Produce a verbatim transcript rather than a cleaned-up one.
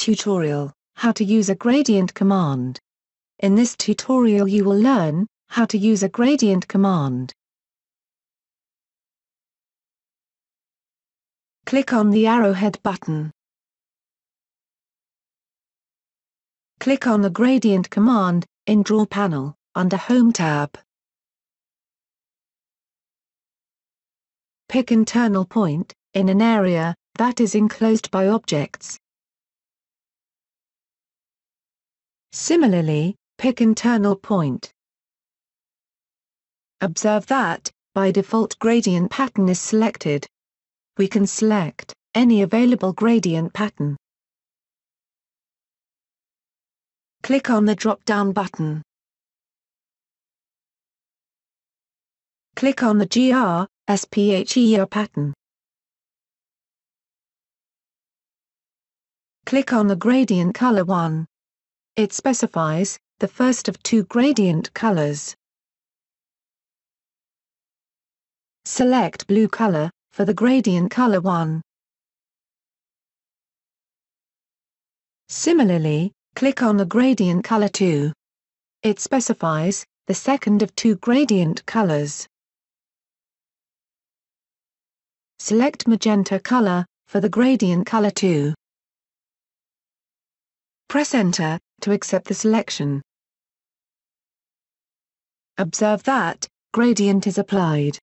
Tutorial: How to use a gradient command. In this tutorial you will learn how to use a gradient command. Click on the arrowhead button. Click on the gradient command in Draw panel under Home tab. Pick internal point in an area that is enclosed by objects. Similarly, pick internal point. Observe that, by default, gradient pattern is selected. We can select any available gradient pattern. Click on the drop-down button. Click on the G R S P H E R pattern. Click on the gradient color one. It specifies the first of two gradient colors. Select blue color for the gradient color one. Similarly, click on the gradient color two. It specifies the second of two gradient colors. Select magenta color for the gradient color two. Press Enter to accept the selection. Observe that gradient is applied.